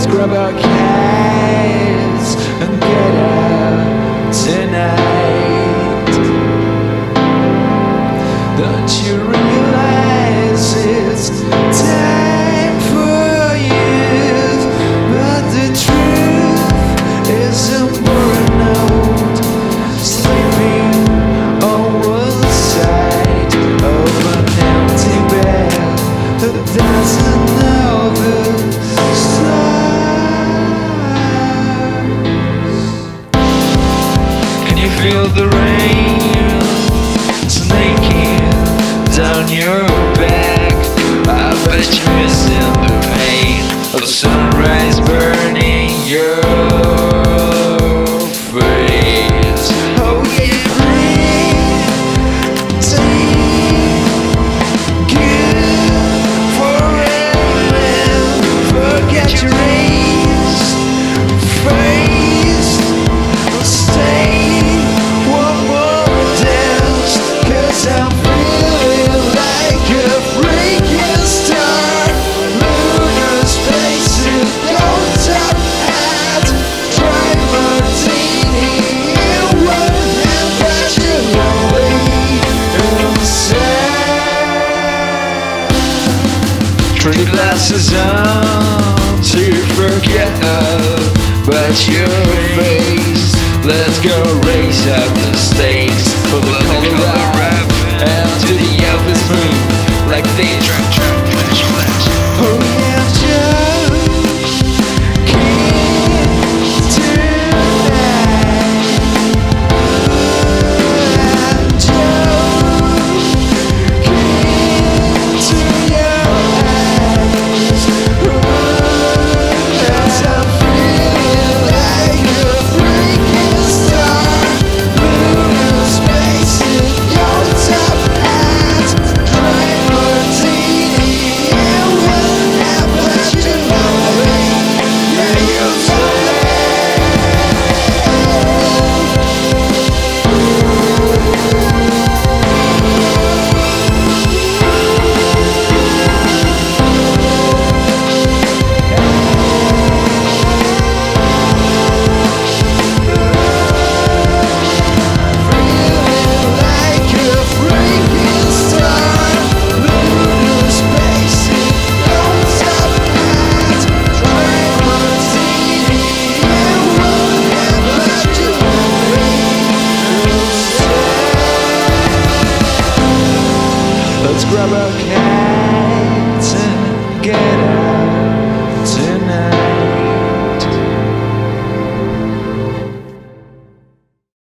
Let's grab our cans and get out tonight. Don't you realize it's time for you? But the truth isn't worn out, sleeping on one side of an empty bed that doesn't know the feel the rain snaking down your back. I bet you missing the pain of sunrise burning your face. Oh yeah, breathe good forever. Forget your three glasses on to forget about your face. Let's go race up the stakes for the color up and to the office moon like they drop.